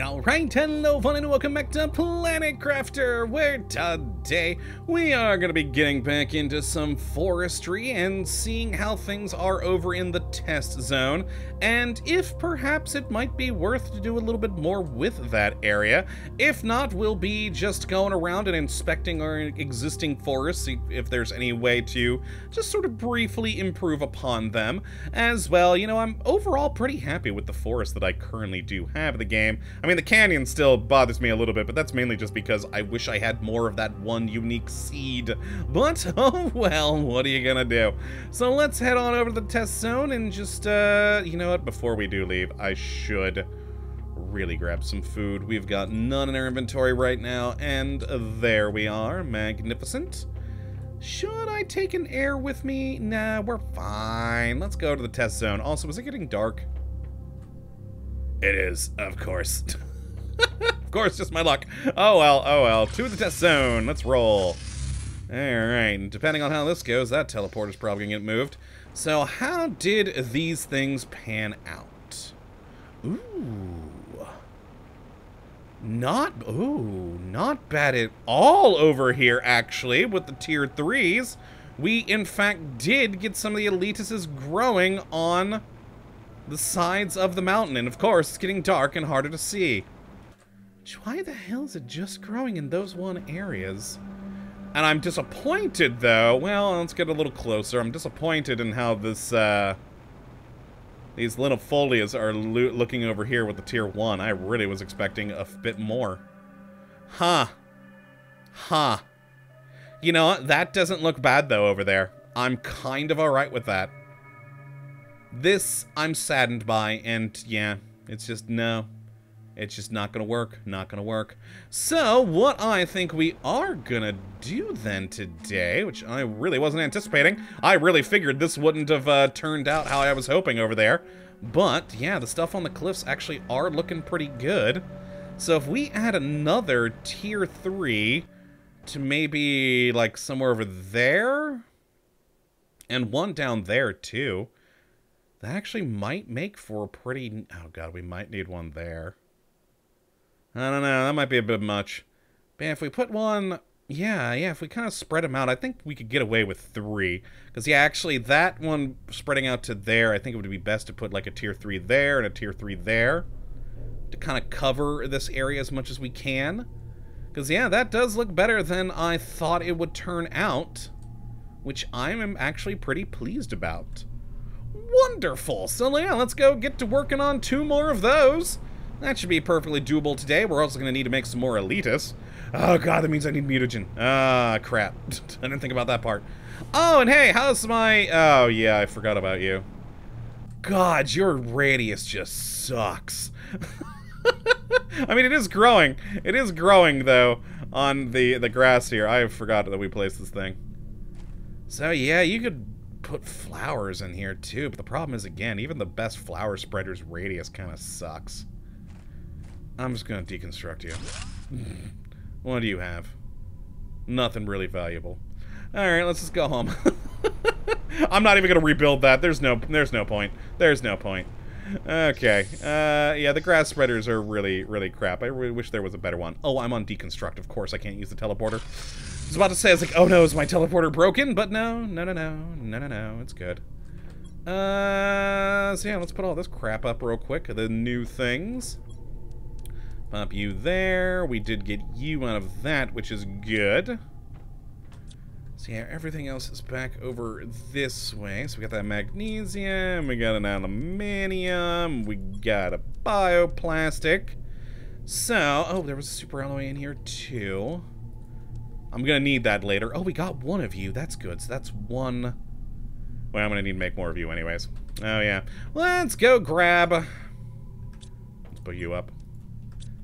Alright, hello fun and welcome back to Planet Crafter, where today we are going to be getting back into some forestry and seeing how things are over in the test zone, and if perhaps it might be worth to do a little bit more with that area. If not, we'll be just going around and inspecting our existing forests, see if there's any way to just sort of briefly improve upon them. As well, you know, I'm overall pretty happy with the forest that I currently do have in the game. I mean, the canyon still bothers me a little bit, but that's mainly just because I wish I had more of that one unique seed. But, oh well, what are you gonna do? So let's head on over to the test zone and just, you know what, before we do leave, I should really grab some food. We've got none in our inventory right now, and there we are, magnificent. Should I take an air with me? Nah, we're fine. Let's go to the test zone. Also, is it getting dark? It is, of course. Of course, just my luck. Oh well, oh well. To the test zone. Let's roll. Alright, depending on how this goes, that teleporter's probably gonna get moved. So how did these things pan out? Ooh. Not bad at all over here, actually, with the tier 3s. We, in fact, did get some of the elitises growing on the sides of the mountain, and of course, it's getting dark and harder to see. Why the hell is it just growing in those one areas? And I'm disappointed, though. Well, let's get a little closer. I'm disappointed in how this, these little folias are looking over here with the tier 1. I really was expecting a bit more. Huh. Huh. You know, that doesn't look bad, though, over there. I'm kind of alright with that. This, I'm saddened by, and yeah, it's just, no. It's just not gonna work, not gonna work. So, what I think we are gonna do then today, which I really wasn't anticipating, I really figured this wouldn't have turned out how I was hoping over there. But, yeah, the stuff on the cliffs actually are looking pretty good. So if we add another tier 3 to maybe, like, somewhere over there, and one down there, too. That actually might make for a pretty... Oh, God, we might need one there. I don't know. That might be a bit much. But if we put one... Yeah, if we kind of spread them out, I think we could get away with 3. Because, yeah, actually, that one spreading out to there, I think it would be best to put, like, a tier 3 there and a tier 3 there to kind of cover this area as much as we can. Because, yeah, that does look better than I thought it would turn out, which I'm actually pretty pleased about. Wonderful! So yeah, let's go get to working on 2 more of those. That should be perfectly doable today. We're also going to need to make some more elitists. Oh god, that means I need mutagen. Ah, crap. I didn't think about that part. Oh, and hey, how's my... Oh yeah, I forgot about you. God, your radius just sucks. I mean, it is growing. It is growing, though, on the grass here. I forgot that we placed this thing. So yeah, you could... put flowers in here too, but the problem is, again, even the best flower spreader's radius kind of sucks. I'm just gonna deconstruct you. What do you have? Nothing really valuable. Alright, let's just go home. I'm not even gonna rebuild that. There's no point. There's no point. Okay. Yeah, the grass spreaders are really, really crap. I really wish there was a better one. Oh, I'm on deconstruct. Of course, I can't use the teleporter. I was about to say, I was like, oh no, is my teleporter broken? But no, it's good. So yeah, let's put all this crap up real quick, the new things. Pop you there. We did get you out of that, which is good. So yeah, everything else is back over this way. So we got that magnesium, we got an aluminium, we got a bioplastic. So, oh, there was a super alloy in here too. I'm gonna need that later. Oh, we got one of you. That's good. So that's one. Well, I'm gonna need to make more of you anyways. Oh, yeah. Let's go grab. Let's put you up.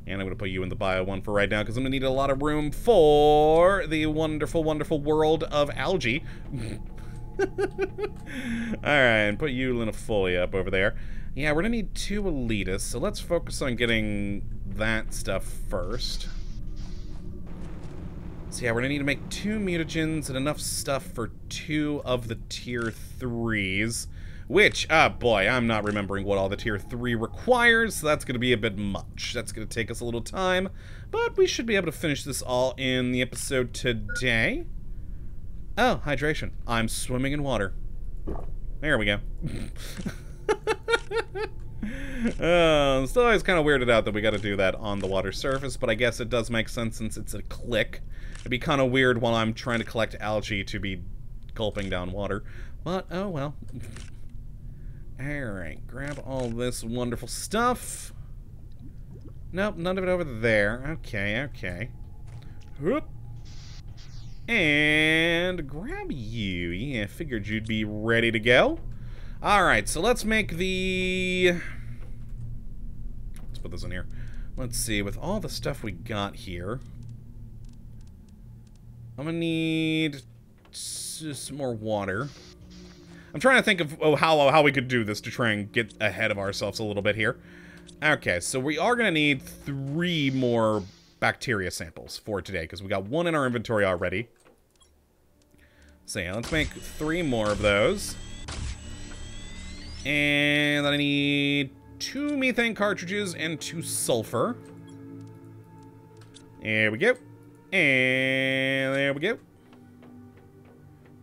And I'm gonna put you in the bio one for right now because I'm gonna need a lot of room for the wonderful, wonderful world of algae. Alright, put you, Linifolia, up over there. Yeah, we're gonna need 2 elitists, so let's focus on getting that stuff first. So yeah, we're gonna need to make 2 mutagens and enough stuff for 2 of the tier 3s. which, boy, I'm not remembering what all the tier 3 requires, so that's going to be a bit much. That's going to take us a little time, but we should be able to finish this all in the episode today. Oh, hydration. I'm swimming in water. There we go. So it's kind of weirded out that we got to do that on the water surface, but I guess it does make sense since it's a click. It'd be kind of weird while I'm trying to collect algae to be gulping down water. But, oh well. Alright, grab all this wonderful stuff. Nope, none of it over there. Okay, okay. Whoop. And grab you. Yeah, figured you'd be ready to go. Alright, so let's make the... Let's put this in here. Let's see, with all the stuff we got here... I'm gonna need some more water. I'm trying to think of how we could do this to try and get ahead of ourselves a little bit here. Okay, so we are gonna need 3 more bacteria samples for today, because we got 1 in our inventory already. So yeah, let's make 3 more of those. And then I need 2 methane cartridges and 2 sulfur. There we go. And there we go.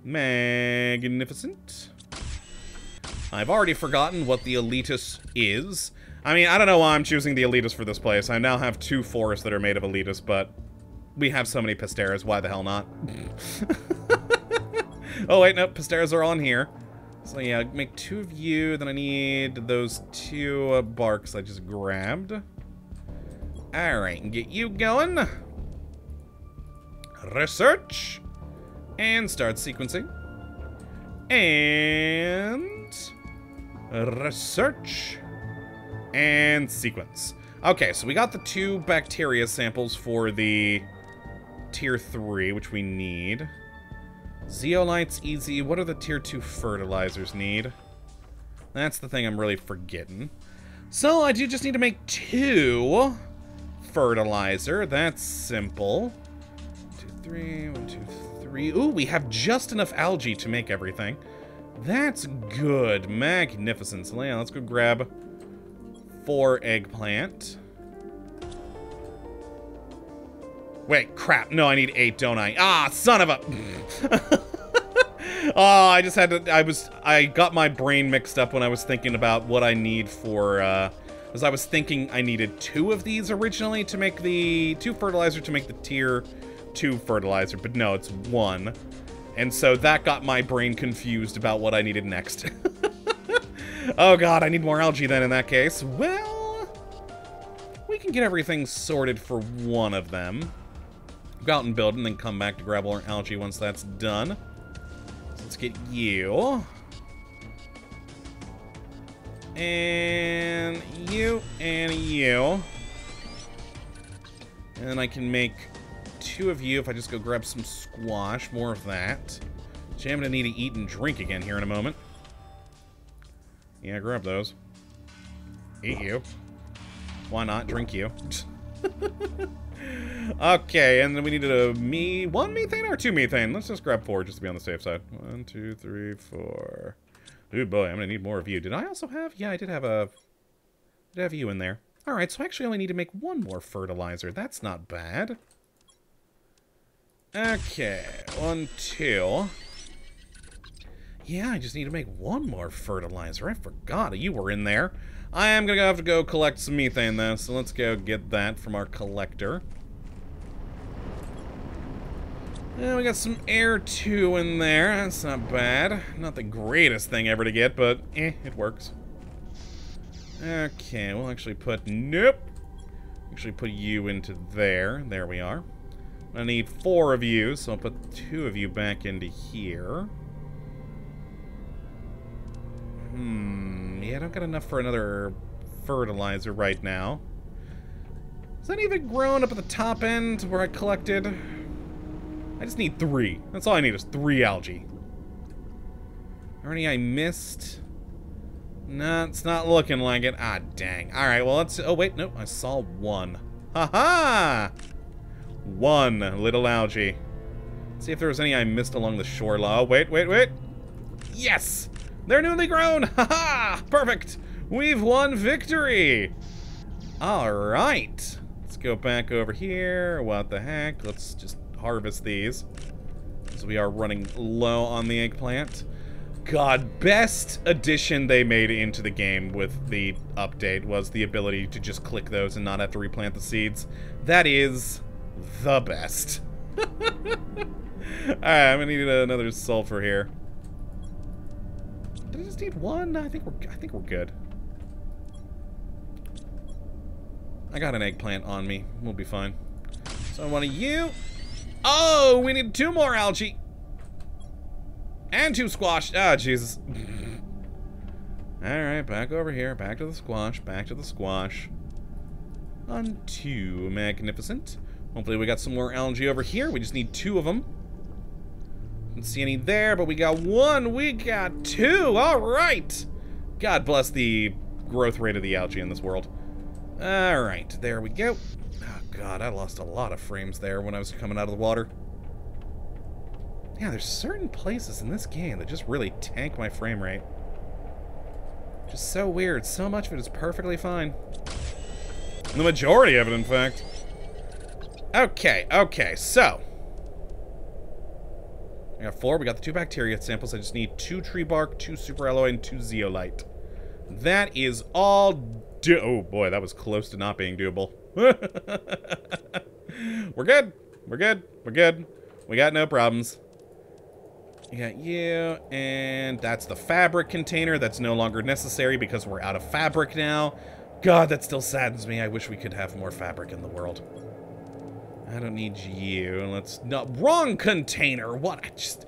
Magnificent. I've already forgotten what the Elitus is. I mean, I don't know why I'm choosing the Elitus for this place. I now have 2 forests that are made of Elitus, but we have so many Pisteras, why the hell not? Oh, wait, no, Pisteras are on here. So yeah, make 2 of you, then I need those 2 barks I just grabbed. Alright, and get you going. Research. And start sequencing. And... research. And sequence. Okay, so we got the 2 bacteria samples for the tier 3, which we need. Zeolites, easy. What do the tier 2 fertilizers need? That's the thing I'm really forgetting. So I do just need to make 2 fertilizer. That's simple. 1, 2, 3. 1, 2, 3. Ooh, we have just enough algae to make everything. That's good. Magnificent. So yeah, let's go grab 4 eggplant. Wait, crap. No, I need 8, don't I? Ah, son of a... Oh, I just had to... I got my brain mixed up when I was thinking about what I need for... Because I was thinking I needed 2 of these originally to make the... 2 fertilizer to make the tier 2 fertilizer. But no, it's 1. And so that got my brain confused about what I needed next. Oh, God. I need more algae then in that case. Well, we can get everything sorted for 1 of them. Go out and build and then come back to grab all our algae once that's done. So let's get you. And you and you. And I can make 2 of you if I just go grab some squash. More of that. Which I'm going to need to eat and drink again here in a moment. Yeah, grab those. Eat you. Why not? Drink you. Okay, and then we needed a 1 methane or 2 methane. Let's just grab 4 just to be on the safe side. 1, 2, 3, 4. Ooh boy, I'm gonna need more of you. Did I also have? Yeah, I did have a. Did have you in there? All right, so I actually only need to make 1 more fertilizer. That's not bad. Okay, 1, 2. Yeah, I just need to make 1 more fertilizer. I forgot you were in there. I am going to have to go collect some methane, though, so let's go get that from our collector. And we got some air, too, in there. That's not bad. Not the greatest thing ever to get, but, eh, it works. Okay, we'll actually put... Nope! Actually put you into there. There we are. I need 4 of you, so I'll put 2 of you back into here. Yeah, I don't got enough for another fertilizer right now. Is that even grown up at the top end where I collected? I just need 3. That's all I need is 3 algae. Are any I missed? No, it's not looking like it. Ah, dang. Alright, well, let's... Oh, wait, no, I saw 1. Ha-ha! 1 little algae. Let's see if there was any I missed along the shoreline. Oh, wait, wait, wait! Yes! They're newly grown! Haha! Perfect! We've won victory! Alright. Let's go back over here. What the heck? Let's just harvest these. Because we are running low on the eggplant. God, best addition they made into the game with the update was the ability to just click those and not have to replant the seeds. That is the best. Alright, I'm gonna need another sulfur here. Did I just need one? I think we're good. I got an eggplant on me. We'll be fine. So I want you. Oh, we need 2 more algae. And 2 squash. Ah, Jesus. Alright, back over here. Back to the squash. Back to the squash. Unto magnificent. Hopefully we got some more algae over here. We just need 2 of them. Didn't see any there, but we got 1. We got 2. Alright. God bless the growth rate of the algae in this world. Alright, there we go. Oh, God, I lost a lot of frames there when I was coming out of the water. Yeah, there's certain places in this game that just really tank my frame rate. Just so weird. So much of it is perfectly fine. The majority of it, in fact. Okay, okay, so. I got 4. We got the 2 bacteria samples. I just need 2 tree bark, 2 super alloy, and 2 zeolite. That is all do- Oh, boy, that was close to not being doable. We're good. We're good. We're good. We got no problems. We got you, and that's the fabric container. That's no longer necessary because we're out of fabric now. God, that still saddens me. I wish we could have more fabric in the world. I don't need you. Let's not... Wrong container! What? I just...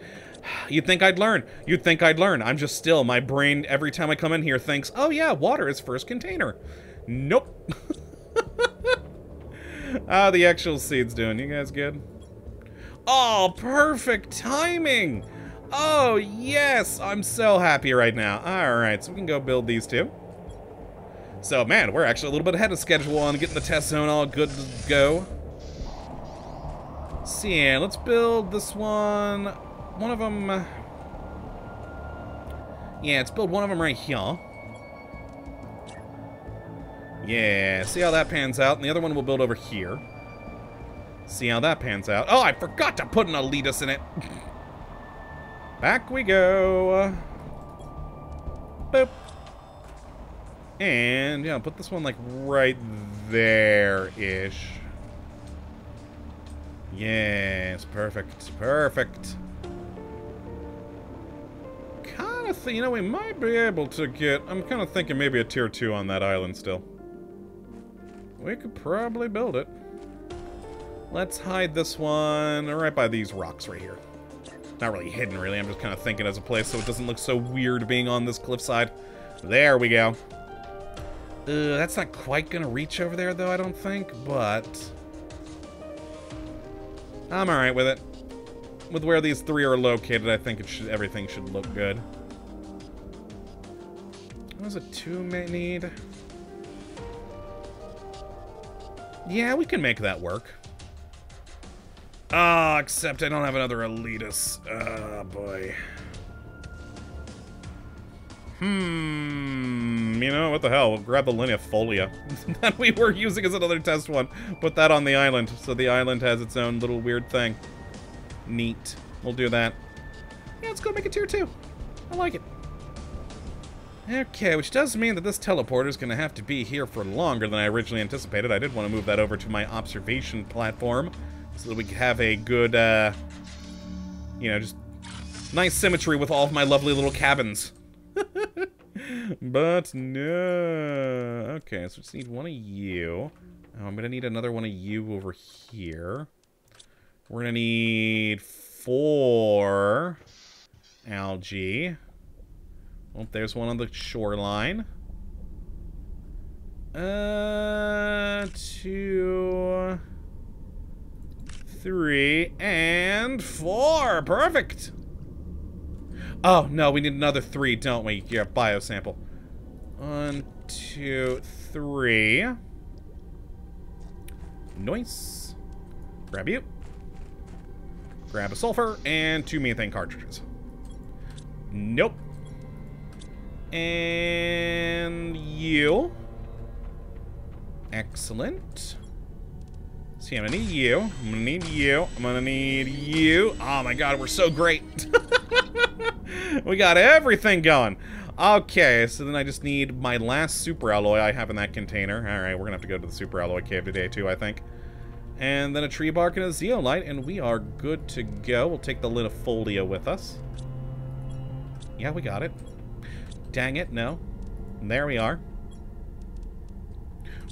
You'd think I'd learn. You'd think I'd learn. I'm just still... My brain, every time I come in here, thinks, oh yeah, water is first container. Nope. Ah, the actual seed's doing. You guys good? Oh, perfect timing! Oh, yes! I'm so happy right now. Alright, so we can go build these 2. So, man, we're actually a little bit ahead of schedule on getting the test zone all good to go. Let's see, yeah, let's build this one. One of them... Yeah, let's build one of them right here. Yeah, see how that pans out. And the other one we'll build over here. See how that pans out. Oh, I forgot to put an Alitas in it. Back we go. Boop. And, yeah, put this one, like, right there-ish. Yes, perfect, perfect. Kind of think, you know, we might be able to get... I'm kind of thinking maybe a tier 2 on that island still. We could probably build it. Let's hide this one right by these rocks right here. Not really hidden, really. I'm just kind of thinking as a place so it doesn't look so weird being on this cliffside. There we go. That's not quite going to reach over there, though, I don't think, but... I'm alright with it. With where these 3 are located, I think it should, everything should look good. What does a 2 need? Yeah, we can make that work. Ah, oh, except I don't have another Elitas. Oh, boy. You know, what the hell? We'll grab the Linifolia that we were using as another test one. Put that on the island, so the island has its own little weird thing. Neat. We'll do that. Yeah, let's go make a tier 2. I like it. Okay, which does mean that this teleporter is going to have to be here for longer than I originally anticipated. I did want to move that over to my observation platform. So that we have a good, you know, just nice symmetry with all of my lovely little cabins. But no. Okay, so just need one of you. Oh, I'm going to need another one of you over here. We're going to need 4 algae. Oh, there's one on the shoreline. 2... 3 and 4. Perfect. Oh, no, we need another 3, don't we? Yeah, biosample. 1, 2, 3. Nice. Grab you. Grab a sulfur and 2 methane cartridges. Nope. And you. Excellent. See, I'm gonna need you. I'm gonna need you. I'm gonna need you. Oh my god, we're so great. We got everything going. Okay, so then I just need my last super alloy I have in that container. Alright, we're gonna have to go to the super alloy cave today too, I think. And then a tree bark and a zeolite, and we are good to go. We'll take the litifolia with us. Yeah, we got it. Dang it, no. And there we are.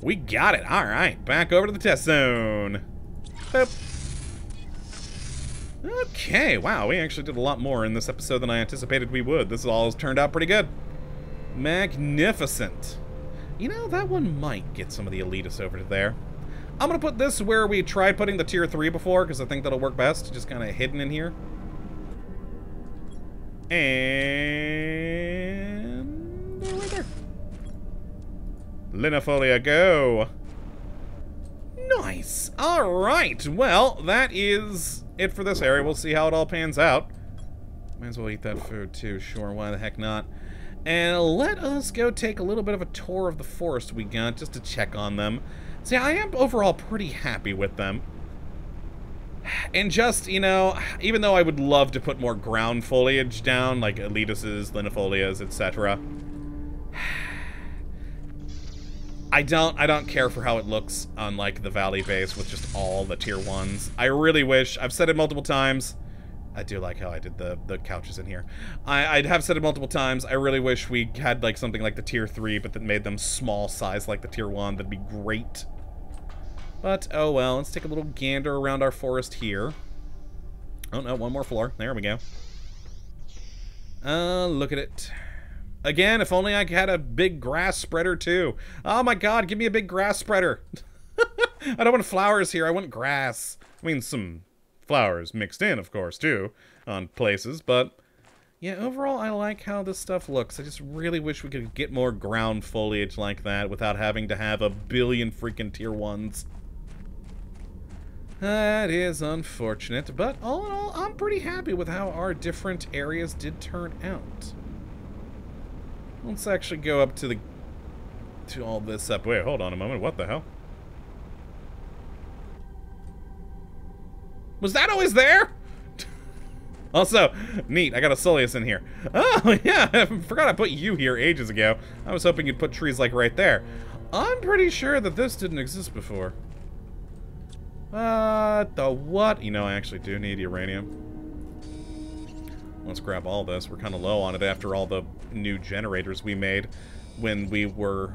We got it. Alright, back over to the test zone. Boop. Okay, wow, we actually did a lot more in this episode than I anticipated we would. This all has turned out pretty good. Magnificent. You know, that one might get some of the elitists over to there. I'm going to put this where we tried putting the tier 3 before, because I think that'll work best. Just kind of hidden in here. And... right there. Linifolia, go! Nice! Alright, well, that is... it for this area. We'll see how it all pans out. Might as well eat that food too. Sure, why the heck not? And let us go take a little bit of a tour of the forest we got just to check on them. See, I am overall pretty happy with them. And just, you know, even though I would love to put more ground foliage down, like Elitises, Linifolias, etc., I don't care for how it looks on, like, the valley base with just all the tier 1s. I really wish, I've said it multiple times, I do like how I did the couches in here. I have said it multiple times, I really wish we had, like, something like the tier 3, but that made them small size like the tier 1, that'd be great. But, oh well, let's take a little gander around our forest here. Oh no, one more floor, there we go. Look at it. Again, if only I had a big grass spreader, too. Oh my god, give me a big grass spreader. I don't want flowers here, I want grass. I mean, some flowers mixed in, of course, too, on places, but... yeah, overall, I like how this stuff looks. I just really wish we could get more ground foliage like that without having to have a billion freaking tier 1s. That is unfortunate, but all in all, I'm pretty happy with how our different areas did turn out. Let's actually go up to the... to all this up... wait, hold on a moment. What the hell? Was that always there? Also, neat. I got a soleus in here. Oh, yeah. I forgot I put you here ages ago. I was hoping you'd put trees, like, right there. I'm pretty sure that this didn't exist before. The what? You know, I actually do need uranium. Let's grab all this. We're kind of low on it after all the new generators we made when we were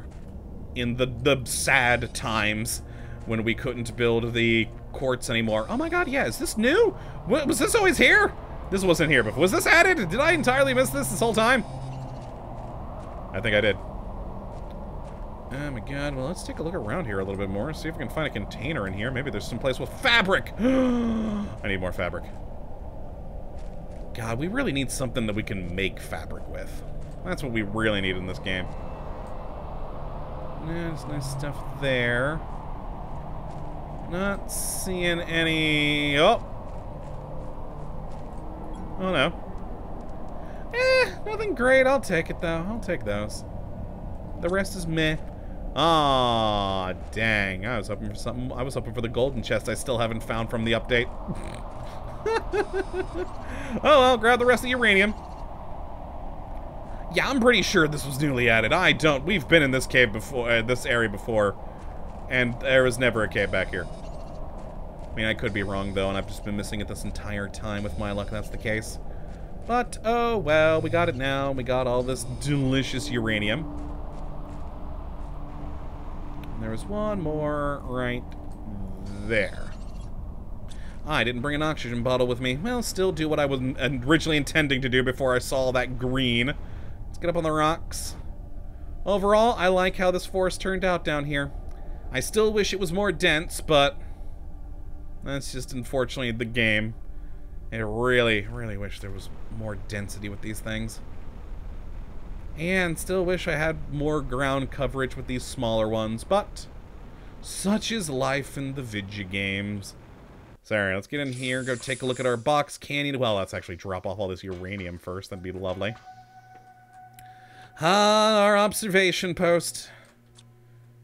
in the sad times when we couldn't build the quartz anymore. Oh my god, yeah, is this new? Was this always here? This wasn't here before. Was this added? Did I entirely miss this whole time? I think I did. Oh my god, well, let's take a look around here a little bit more. See if we can find a container in here. Maybe there's some place with fabric. I need more fabric. God, we really need something that we can make fabric with. That's what we really need in this game. Yeah, there's nice stuff there. Not seeing any... oh! Oh no. Eh, nothing great. I'll take it though. I'll take those. The rest is meh. Aw, dang. I was hoping for something. I was hoping for the golden chest I still haven't found from the update. Oh well, grab the rest of the uranium. Yeah, I'm pretty sure this was newly added. I don't. We've been in this cave before, this area before, and there was never a cave back here. I mean, I could be wrong though, and I've just been missing it this entire time. With my luck, that's the case. But oh well, we got it now. We got all this delicious uranium. And there was one more right there. I didn't bring an oxygen bottle with me. Well, still do what I was originally intending to do before I saw that green. Let's get up on the rocks. Overall, I like how this forest turned out down here. I still wish it was more dense, but... that's just, unfortunately, the game. I really, really wish there was more density with these things. And still wish I had more ground coverage with these smaller ones, but... such is life in the video games. Sorry, let's get in here, go take a look at our box candy. Well, let's actually drop off all this uranium first. That'd be lovely. Our observation post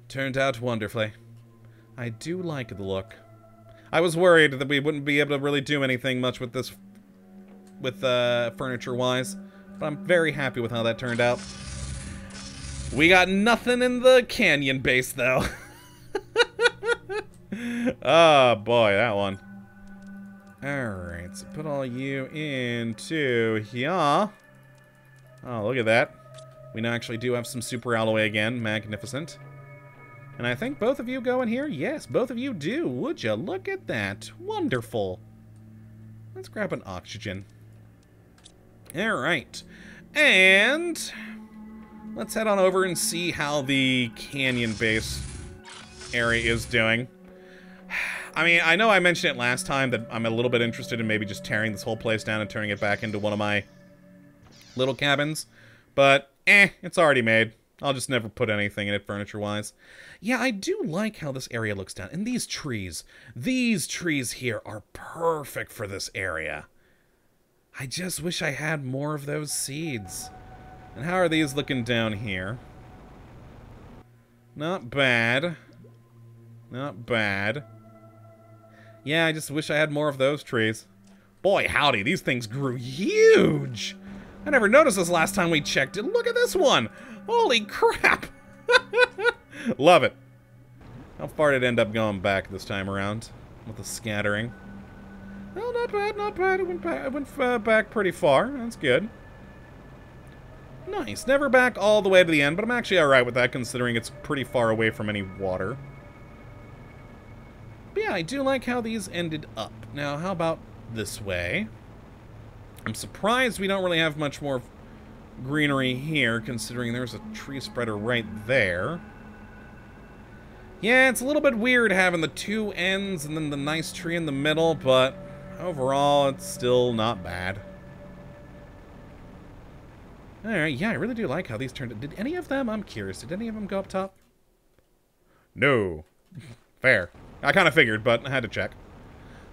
turned out wonderfully. I do like the look. I was worried that we wouldn't be able to really do anything much with this, with furniture-wise, but I'm very happy with how that turned out. We got nothing in the canyon base, though. Oh, boy, that one. Alright, so put all you into here. Oh, look at that. We now actually do have some super alloy again. Magnificent. And I think both of you go in here? Yes, both of you do. Would you? Look at that. Wonderful. Let's grab an oxygen. Alright. And let's head on over and see how the canyon base area is doing. I mean, I know I mentioned it last time that I'm a little bit interested in maybe just tearing this whole place down and turning it back into one of my little cabins. But, it's already made. I'll just never put anything in it furniture-wise. Yeah, I do like how this area looks down. And these trees here are perfect for this area. I just wish I had more of those seeds. And how are these looking down here? Not bad. Not bad. Yeah, I just wish I had more of those trees. Boy, howdy, these things grew huge! I never noticed this last time we checked it. Look at this one! Holy crap! Love it. How far did it end up going back this time around? With the scattering. Well, not bad, not bad. It went back pretty far. That's good. Nice. Never back all the way to the end, but I'm actually alright with that considering it's pretty far away from any water. But yeah, I do like how these ended up. Now, how about this way? I'm surprised we don't really have much more greenery here, considering there's a tree spreader right there. Yeah, it's a little bit weird having the two ends and then the nice tree in the middle, but overall, it's still not bad. Alright, yeah, I really do like how these turned out. Did any of them, I'm curious, did any of them go up top? No. Fair. I kind of figured, but I had to check.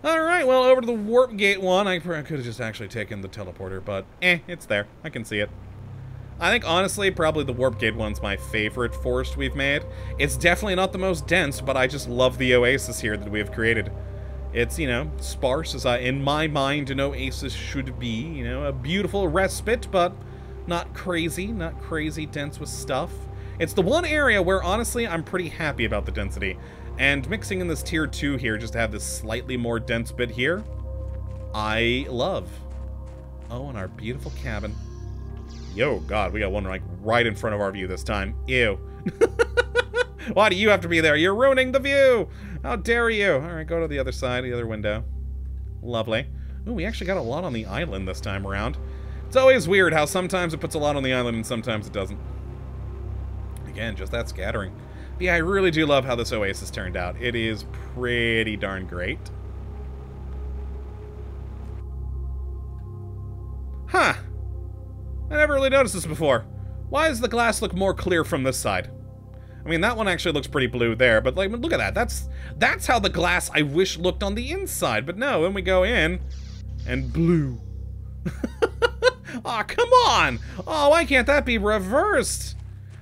Alright, well, over to the warp gate one. I could have just actually taken the teleporter, but it's there. I can see it. I think, honestly, probably the warp gate one's my favorite forest we've made. It's definitely not the most dense, but I just love the oasis here that we have created. It's, you know, sparse as in my mind, an oasis should be. You know, a beautiful respite, but not crazy dense with stuff. It's the one area where, honestly, I'm pretty happy about the density. And mixing in this tier 2 here, just to have this slightly more dense bit here, I love. Oh, and our beautiful cabin. Yo, God, we got one like right in front of our view this time. Ew. Why do you have to be there? You're ruining the view! How dare you! Alright, go to the other side, the other window. Lovely. Ooh, we actually got a lot on the island this time around. It's always weird how sometimes it puts a lot on the island and sometimes it doesn't. Again, just that scattering. But yeah, I really do love how this oasis turned out. It is pretty darn great. Huh. I never really noticed this before. Why does the glass look more clear from this side? I mean, that one actually looks pretty blue there, but like, look at that. That's how the glass I wish looked on the inside. But no, then we go in and blue. Aw, come on. Oh, why can't that be reversed?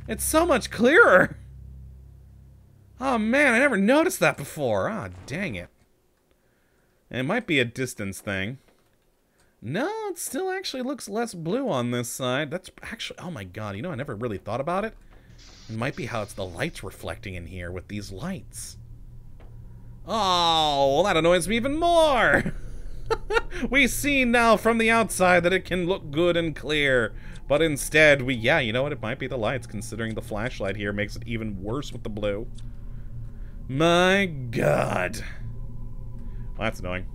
It's so much clearer. Oh man, I never noticed that before. Ah, dang it. It might be a distance thing. No, it still actually looks less blue on this side. That's actually, oh my god, you know, I never really thought about it. It might be how it's the lights reflecting in here with these lights. Oh, well, that annoys me even more. We see now from the outside that it can look good and clear. But instead, yeah, you know what, it might be the lights considering the flashlight here makes it even worse with the blue. My god. Well, that's annoying.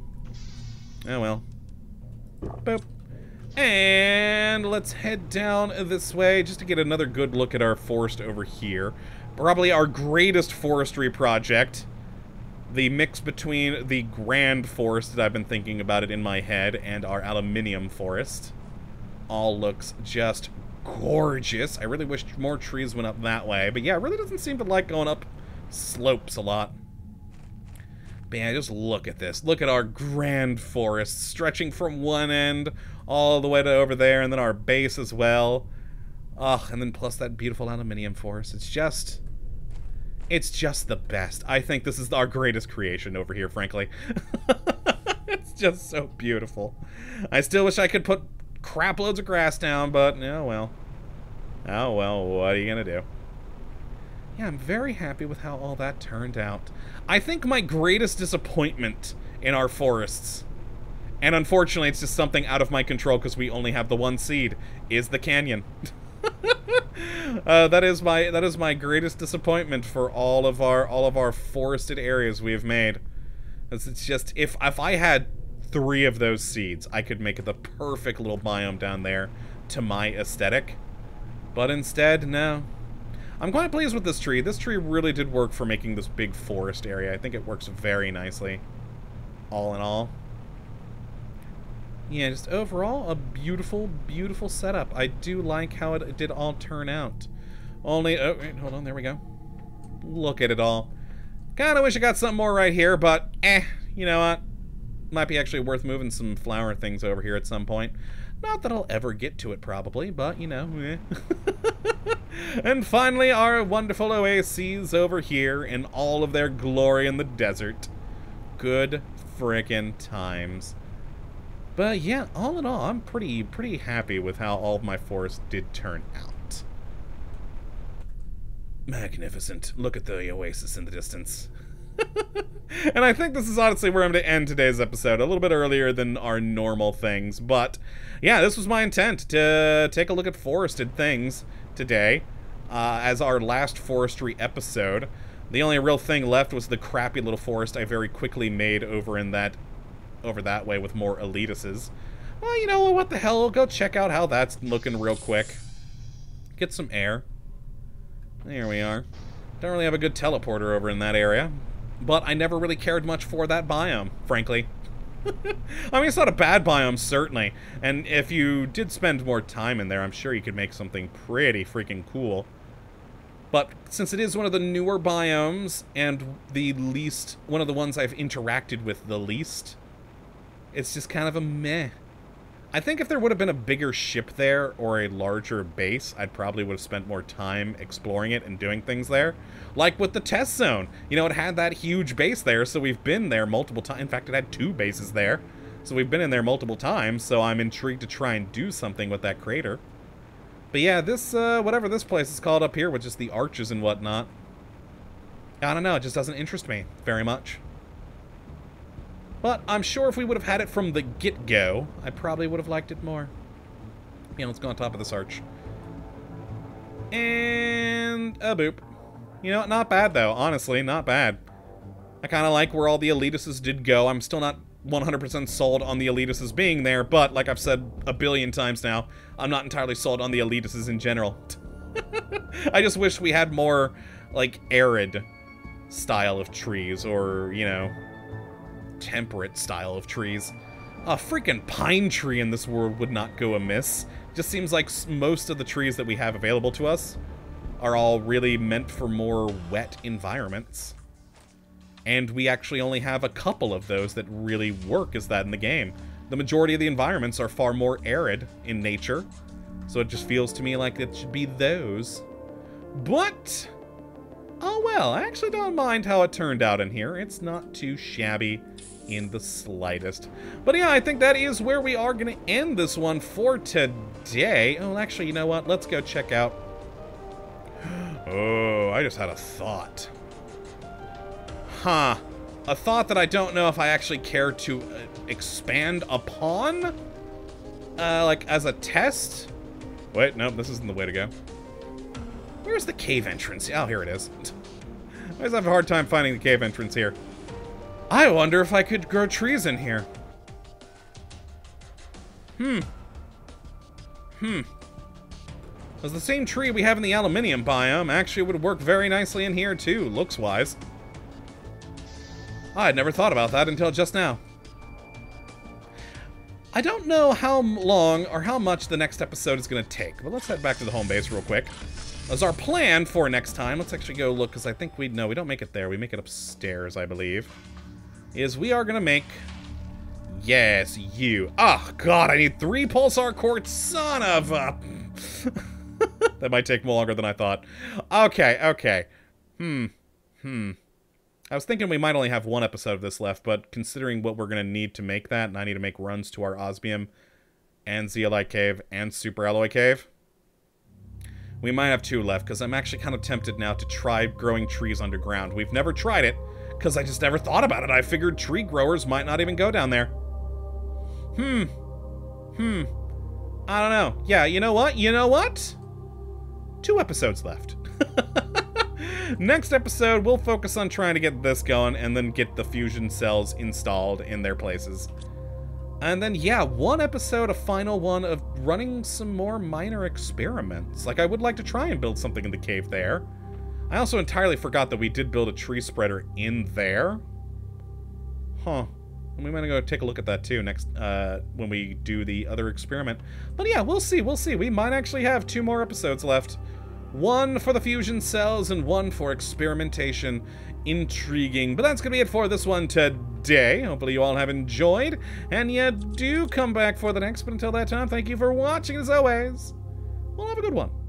Oh well. Boop. And let's head down this way just to get another good look at our forest over here. Probably our greatest forestry project. The mix between the grand forest that I've been thinking about it in my head and our aluminium forest. All looks just gorgeous. I really wish more trees went up that way. But yeah, it really doesn't seem to like going up slopes a lot. But yeah, just look at this. Look at our grand forest stretching from one end all the way to over there, and then our base as well. Oh, and then plus that beautiful aluminium forest. It's just the best. I think this is our greatest creation over here, frankly. It's just so beautiful. I still wish I could put crap loads of grass down, but oh well. Oh well, what are you gonna do? Yeah, I'm very happy with how all that turned out. I think my greatest disappointment in our forests, and unfortunately it's just something out of my control because we only have the one seed, is the canyon. that is my greatest disappointment for all of our forested areas we have made. It's just if I had 3 of those seeds, I could make the perfect little biome down there to my aesthetic. But instead, no. I'm quite pleased with this tree. This tree really did work for making this big forest area. I think it works very nicely, all in all. Yeah, just overall, a beautiful, beautiful setup. I do like how it did all turn out. Only... oh, wait, hold on, there we go. Look at it all. Kinda wish I got something more right here, but eh, you know what? Might be actually worth moving some flower things over here at some point. Not that I'll ever get to it, probably, but, you know, eh. And finally, our wonderful oases over here in all of their glory in the desert. Good frickin' times. But yeah, all in all, I'm pretty happy with how all of my forests did turn out. Magnificent. Look at the oasis in the distance. And I think this is honestly where I'm going to end today's episode, a little bit earlier than our normal things, but yeah, this was my intent, to take a look at forested things today as our last forestry episode. The only real thing left was the crappy little forest I very quickly made over that way with more elitises. Well, you know, what the hell, go check out how that's looking real quick. Get some air. There we are. Don't really have a good teleporter over in that area. But I never really cared much for that biome, frankly. I mean, it's not a bad biome, certainly. And if you did spend more time in there, I'm sure you could make something pretty freaking cool. But since it is one of the newer biomes, and the least... one of the ones I've interacted with the least, it's just kind of a meh. I think if there would have been a bigger ship there, or a larger base, I probably would have spent more time exploring it and doing things there. Like with the test zone. You know, it had that huge base there, so we've been there multiple times. In fact, it had 2 bases there. So we've been in there multiple times, so I'm intrigued to try and do something with that crater. But yeah, this, whatever this place is called up here with just the arches and whatnot, I don't know, it just doesn't interest me very much. But I'm sure if we would have had it from the get-go, I probably would have liked it more. Yeah, let's go on top of this arch. And a boop. You know, not bad, though. Honestly, not bad. I kind of like where all the elitises did go. I'm still not 100% sold on the elitises being there, but like I've said a billion times now, I'm not entirely sold on the elitises in general. I just wish we had more, like, arid style of trees, or, you know... temperate style of trees. A freaking pine tree in this world would not go amiss. Just seems like most of the trees that we have available to us are all really meant for more wet environments. And we actually only have a couple of those that really work as that in the game. The majority of the environments are far more arid in nature, so it just feels to me like it should be those. But, oh well, I actually don't mind how it turned out in here. It's not too shabby in the slightest. But yeah, I think that is where we are going to end this one for today. Oh, actually, you know what? Let's go check out... oh, I just had a thought. Huh. A thought that I don't know if I actually care to expand upon? Like, as a test? Wait, nope, this isn't the way to go. Where's the cave entrance? Oh, here it is. I always have a hard time finding the cave entrance here. I wonder if I could grow trees in here. Because the same tree we have in the aluminium biome actually would work very nicely in here too, looks-wise. I had never thought about that until just now. I don't know how long or how much the next episode is going to take, but let's head back to the home base real quick. As our plan for next time, let's actually go look, because I think we... no, we don't make it there. We make it upstairs, I believe. Is we are going to make... yes, you. Oh, God, I need 3 Pulsar Quartz. Son of a... That might take more longer than I thought. Okay, okay. I was thinking we might only have one episode of this left, but considering what we're going to need to make that, and I need to make runs to our Osmium and Zeolite Cave and Super Alloy Cave, we might have two left, because I'm actually kind of tempted now to try growing trees underground. We've never tried it, because I just never thought about it. I figured tree growers might not even go down there. I don't know. Yeah, you know what? You know what? Two episodes left. Next episode, we'll focus on trying to get this going and then get the fusion cells installed in their places. And then, yeah, one episode, a final one of running some more minor experiments. Like, I would like to try and build something in the cave there. I also entirely forgot that we did build a tree spreader in there. Huh. And we might go take a look at that, too, next, when we do the other experiment. But yeah, we'll see, we'll see. We might actually have two more episodes left. One for the fusion cells and one for experimentation. Intriguing. But that's going to be it for this one today. Hopefully you all have enjoyed. And yeah, do come back for the next. But until that time, thank you for watching, as always. Well, have a good one.